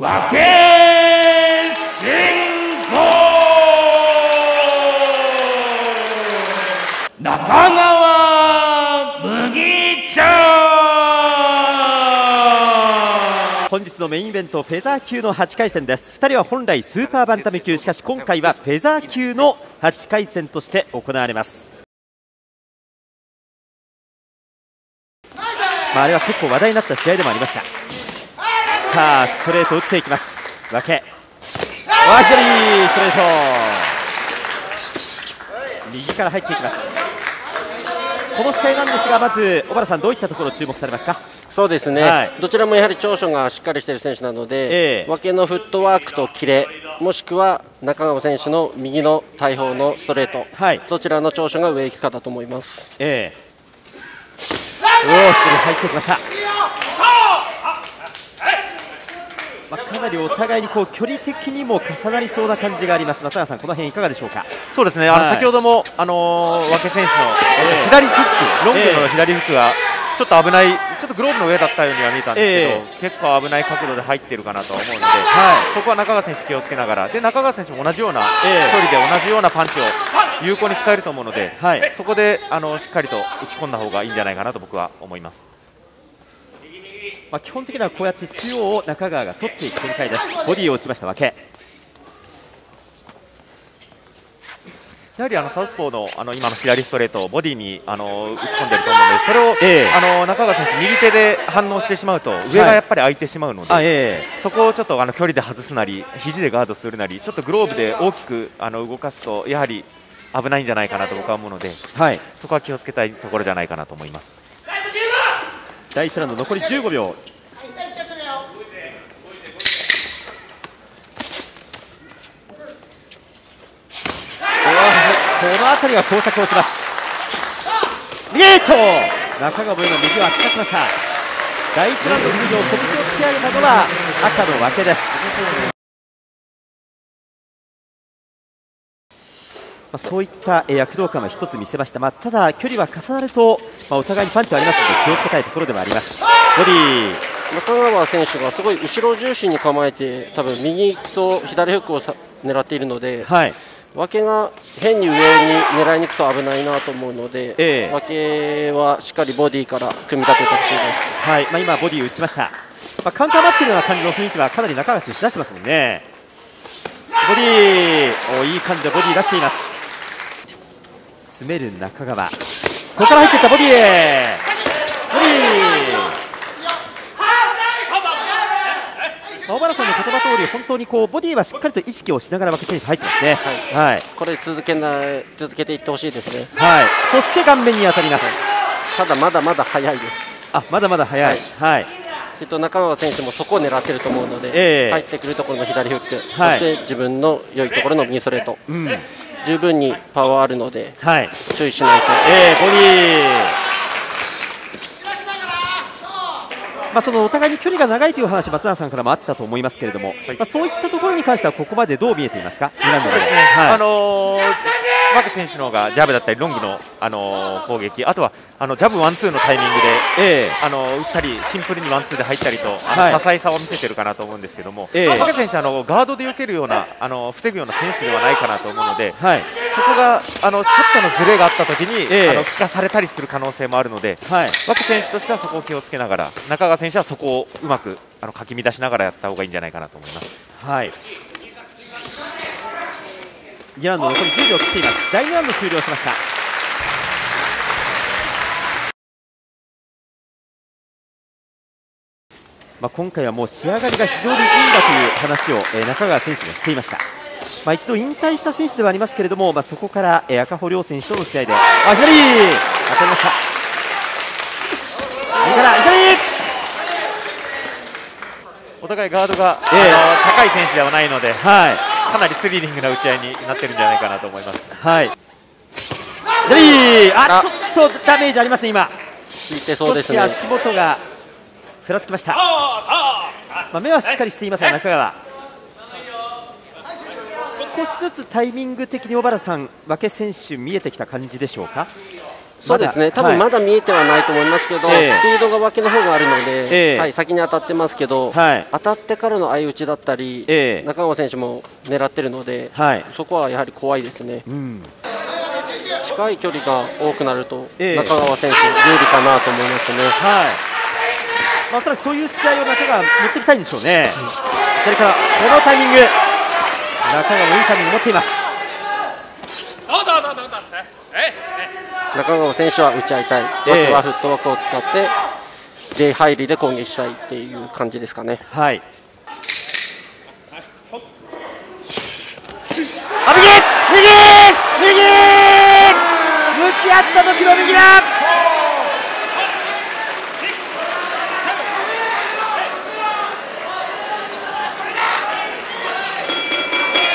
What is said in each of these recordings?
和気信仰中川麦茶。本日のメインイベントフェザー級の8回戦です。2人は本来スーパーバンタム級、しかし今回はフェザー級の8回戦として行われます。あれは結構話題になった試合でもありました。さあストレート打っていきます。和気、ストレート右から入っていきます。この試合なんですが、まず小原さん、どういったところを注目されますか？そうですね、どちらもやはり長所がしっかりしている選手なので、和気のフットワークとキレ、もしくは中川選手の右の大砲のストレート、どちらの長所が上行くかだと思います。入ってきました。かなりお互いにこう距離的にも重なりそうな感じがあります。松永さん、この辺いかがでしょうか？そうですね、先ほども和気選手の左フック、ロングの左フックがちょっと危ない、ちょっとグローブの上だったようには見えたんですけど、結構危ない角度で入ってるかなと思うので、そこは中川選手気をつけながらで、中川選手も同じような距離で同じようなパンチを有効に使えると思うので、そこでしっかりと打ち込んだ方がいいんじゃないかなと僕は思います。基本的にはこうやって中央を中川が取っていく展開です。ボディーを打ちました和気。やはりサウスポーの今の左ストレートをボディーに打ち込んでいると思うので、それを、中川選手右手で反応してしまうと上がやっぱり空いてしまうので、そこをちょっと距離で外すなり肘でガードするなり、ちょっとグローブで大きく動かすとやはり危ないんじゃないかなと僕は思うので、そこは気をつけたいところじゃないかなと思います。第1ラウンド残り15秒。この辺りは交錯をします。中川も今右を当ててきました。第1ラウンド終了、拳を突き上げたのは赤の和気です。そういった躍動感は一つ見せました。ただ距離は重なると、お互いにパンチはありますので気をつけたいところでもあります。ボディ中川選手がすごい後ろ重心に構えて、多分右と左フックを狙っているので、和気が変に上に狙いに行くと危ないなと思うので、和気はしっかりボディから組み立ててほしいです。今ボディ打ちました。カウンター待ってるような感じの雰囲気はかなり中川選手出してますもんね。ボディーいい感じでボディー出しています。詰める中川、ここから入っていったボディーへ、ボディー。小原さんの言葉通り、本当にこうボディーはしっかりと意識をしながら和気選手入ってますね。これ続けていってほしいですね。そして顔面に当たります。ただまだまだ早いです。まだまだ早い。きっと中川選手もそこを狙っていると思うので、入ってくるところの左フック、そして自分の良いところの右ストレート、十分にパワーあるので、注意しないと。ボディ、そのお互いに距離が長いという話、松永さんからもあったと思いますけれども、そういったところに関してはここまでどう見えていますか？和気選手の方がジャブだったりロングの、攻撃、あとはジャブワンツーのタイミングで、打ったりシンプルにワンツーで入ったりと、多彩さを見せてるかなと思うんですけども、和気選手はガードで避けるような防ぐような選手ではないかなと思うので、そこがちょっとのズレがあったときに、効かされたりする可能性もあるので、和気選手としてはそこを気をつけながら、中川選手はそこをうまくかき乱しながらやった方がいいんじゃないかなと思います。2ラウンド残り10秒切っています。第2ラウンド終了しました。今回はもう仕上がりが非常にいいんだという話を、中川選手がしていました。一度引退した選手ではありますけれども、そこから、赤穂亮選手との試合で、左当たりました。左お互いガードが、高い選手ではないので、かなりスリリングな打ち合いになってるんじゃないかなと思います。ちょっとダメージありますね今。少し足元がふらつきました。目はしっかりしていますが中川。少しずつタイミング的に小原さん、和気選手見えてきた感じでしょうか？そうですね、多分まだ見えてはないと思いますけど、スピードが脇の方があるので、先に当たってますけど、当たってからの相打ちだったり、中川選手も狙ってるので、そこはやはり怖いですね。近い距離が多くなると、中川選手有利かなと思いますね。まさにそういう試合を中川持っていきたいんでしょうね。左からこのタイミング、中川もいいタイミング持っています。中川選手は打ち合いたい、僕はフットワークを使って出入りで攻撃したいっていう感じですかね。はい。あ、右！向き合った時の右だ。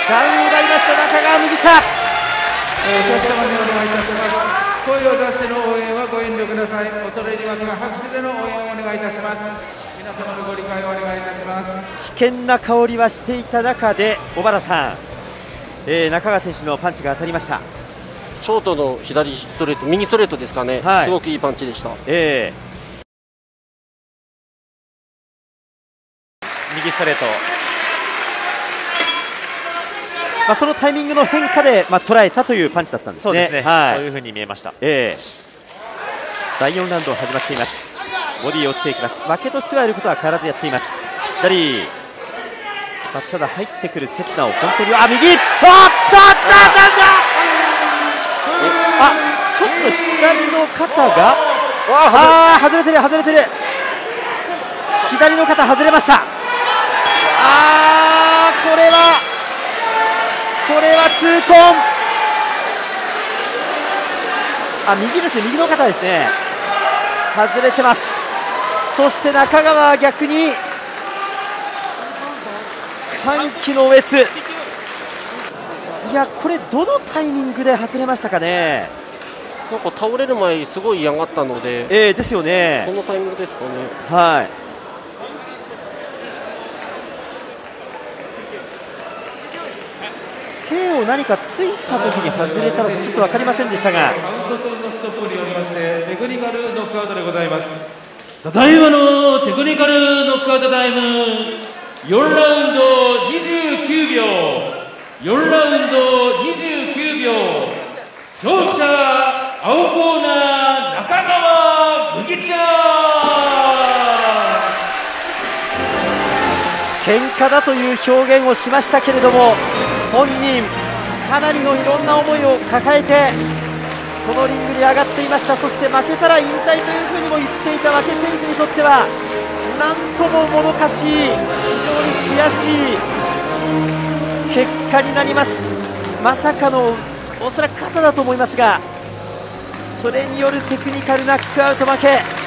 ダウンを奪いました中川麦茶。お客様にお願いいたします。声を出しての応援はご遠慮ください。恐れ入りますが拍手での応援をお願いいたします。皆様のご理解をお願いいたします。危険な香りはしていた中で小原さん、中川選手のパンチが当たりました。ショートの左ストレート、右ストレートですかね。すごくいいパンチでした。右ストレート。まあそのタイミングの変化で捉えたというパンチだったんですね。そうですね。はい。そういう風に見えました。第4ラウンド始まっています。ボディを打っていきます。負けとしてはやることは変わらずやっています。左。まあただ入ってくる刹那を本当に右。ちょっと左の肩が外れてる。左の肩外れました。これは痛恨。右ですね、右の方ですね、外れてます。そして中川は逆に歓喜のおえつ。いや、これどのタイミングで外れましたかね。なんか倒れる前すごい嫌がったので、ですよね、このタイミングですかね。はい、手を何かついたときに外れたのかちょっと分かりませんでしたが、テクニカルノックアウトでございます。ただいまのテクニカルノックアウトタイム4ラウンド29秒4ラウンド29秒、勝者青コーナー中川麦茶。喧嘩だという表現をしましたけれども、本人、かなりのいろんな思いを抱えてこのリングに上がっていました。そして負けたら引退というふうにも言っていた負け選手にとっては、なんとももどかしい、非常に悔しい結果になります。まさかのおそらく肩だと思いますが、それによるテクニカルナックアウト負け。